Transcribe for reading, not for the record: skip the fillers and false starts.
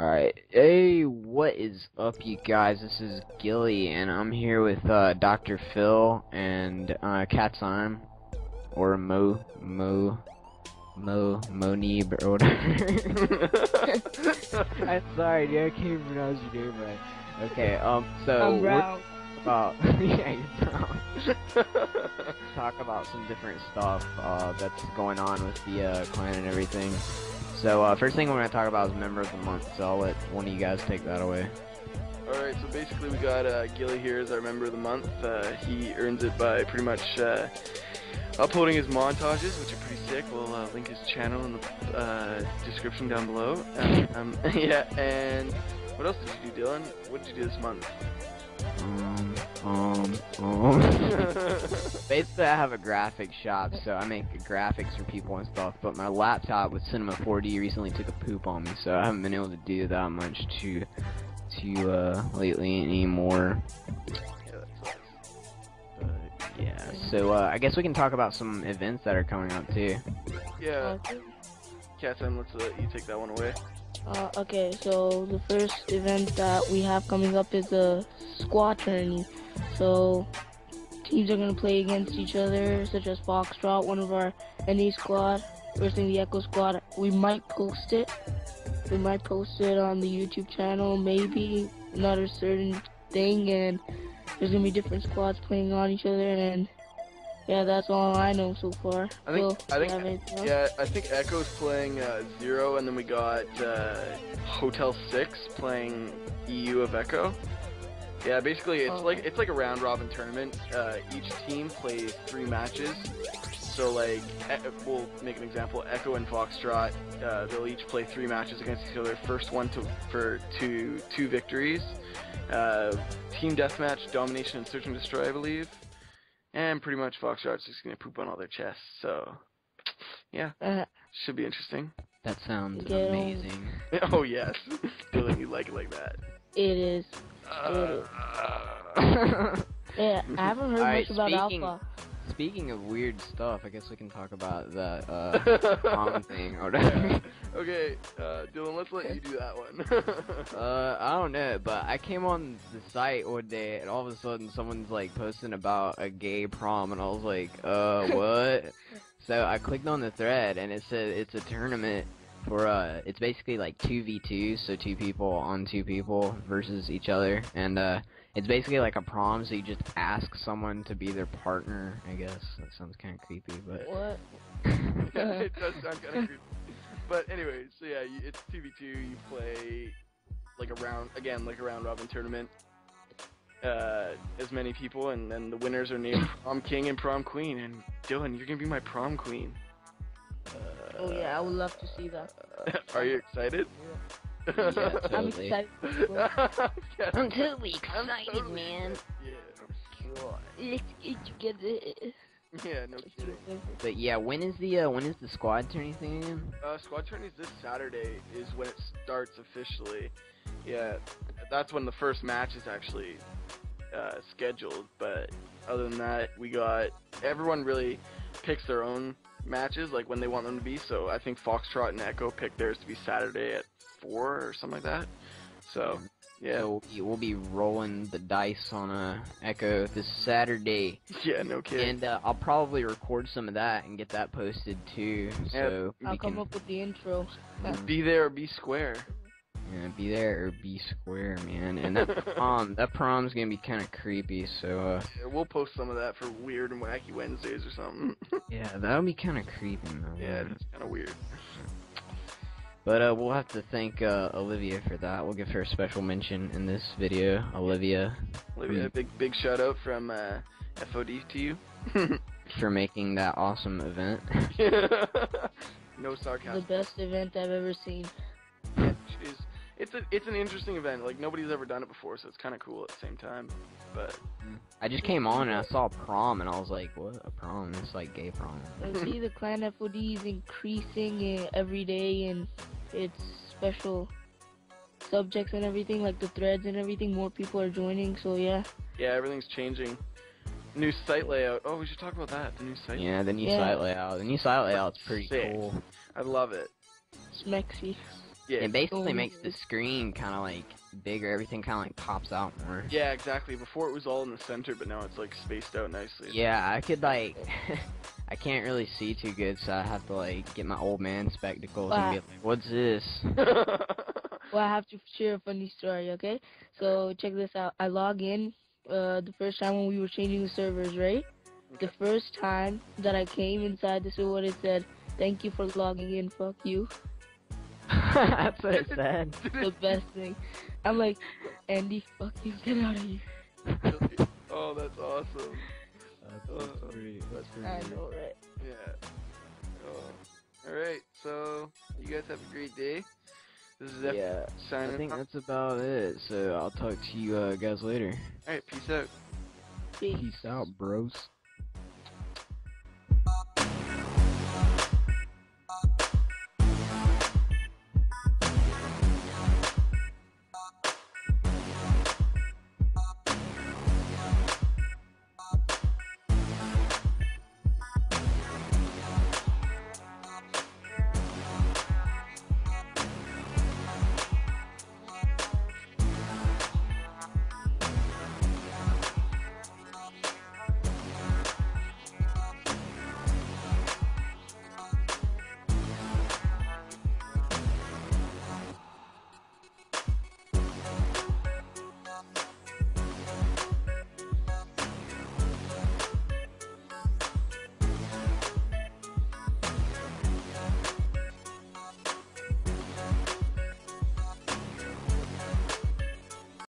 Alright, hey, what is up, you guys? This is Gilly, and I'm here with Dr. Phil and Katsime, or Monib, or whatever. I'm sorry, dude, I can't even pronounce your name right. Okay, so we're about yeah, you're wrong. Talk about some different stuff that's going on with the clan and everything. So, first thing we're going to talk about is Member of the Month, so I'll let one of you guys take that away. Alright, so basically we got Gilly here as our Member of the Month. He earns it by pretty much uploading his montages, which are pretty sick. We'll link his channel in the description down below. Yeah, and what else did you do, Dylan? What did you do this month? Basically, I have a graphic shop, so I make graphics for people and stuff, but my laptop with Cinema 4D recently took a poop on me, so I haven't been able to do that much lately anymore. Yeah, so, I guess we can talk about some events that are coming up, too. Yeah. Katsime, let's let you take that one away. Okay, so the first event that we have coming up is the squad tourney. So teams are going to play against each other, such as Foxtrot, one of our NA squad, versus the Echo squad. We might post it. We might post it on the YouTube channel, maybe, not a certain thing, and there's going to be different squads playing on each other, and yeah, that's all I know so far. I think Echo's playing Zero, and then we got Hotel Six playing EU of Echo. Yeah, basically it's like a round robin tournament. Each team plays 3 matches. So like, we'll make an example. Echo and Foxtrot, they'll each play 3 matches against each other. First one for two victories. Team deathmatch, domination, and search and destroy, I believe. And pretty much Foxtrot's just gonna poop on all their chests, so yeah, should be interesting. That sounds amazing. Oh yes, Dylan, you like it like that. It is. Yeah, I haven't heard much about Alpha. Speaking of weird stuff, I guess we can talk about that mom thing or whatever. Okay, Dylan, let's let you do that one. I don't know, but I came on the site one day and all of a sudden someone's like posting about a gay prom and I was like, what? So I clicked on the thread and it said it's a tournament for it's basically like 2v2, so 2 people on 2 people versus each other, and it's basically like a prom, so you just ask someone to be their partner, I guess. That sounds kind of creepy, but... What? Yeah, it does sound kind of creepy. But anyway, so yeah, it's 2v2, you play like a round-robin tournament. As many people, and then the winners are named Prom King and Prom Queen, and Dylan, you're gonna be my Prom Queen. Oh yeah, I would love to see that. Are you excited? Yeah. Yeah, totally. I'm excited. Yeah, I'm totally excited, man. Yeah. Sure. Let's get together. Yeah, no kidding. But yeah, when is the squad tourney thing again? Squad tourney this Saturday is when it starts officially. Yeah, that's when the first match is actually scheduled. But other than that, we got everyone really picks their own matches, like when they want them to be. So I think Foxtrot and Echo picked theirs to be Saturday at 4 or something like that. So yeah, so we'll be rolling the dice on Echo this Saturday. Yeah, no kidding. And I'll probably record some of that and get that posted too. So yeah, I'll come up with the intro. Be there or be square. Yeah, be there or be square, man. And that prom's gonna be kind of creepy. So yeah, we'll post some of that for Weird and Wacky Wednesdays or something. Yeah, that'll be kind of creepy, though. Yeah, it's kind of weird. But we'll have to thank Olivia for that. We'll give her a special mention in this video. Olivia. Olivia, big shout out from FOD to you. For making that awesome event. No sarcasm. The best event I've ever seen. Yeah, it's an interesting event. Like, nobody's ever done it before, so it's kind of cool at the same time. But I just came on and I saw prom and I was like, what, a prom? It's like gay prom. I see the clan FOD is increasing every day, and it's special subjects and everything, like the threads and everything. More people are joining, so yeah. Yeah, everything's changing. New site layout. Oh, we should talk about that. The new site. Yeah, the new site layout. The new site layout's pretty sick. Cool. I love it. Smexy. Yeah, it basically makes the screen kind of like bigger. Everything kind of like pops out more. Yeah, exactly. Before it was all in the center, but now it's like spaced out nicely. Yeah, I could like, I can't really see too good, so I have to like get my old man spectacles and be like, what's this? Well, I have to share a funny story, okay? So check this out. I log in the first time when we were changing the servers, right? Okay. The first time that I came inside, this is what it said. Thank you for logging in, fuck you. That's what it said. The best thing. I'm like, Andy, fuck you, get out of here. Oh, that's awesome. That's pretty I know, right? Yeah. Oh. Alright, so you guys have a great day. This is I think that's about it, so I'll talk to you guys later. Alright, peace out. Peace out, bros.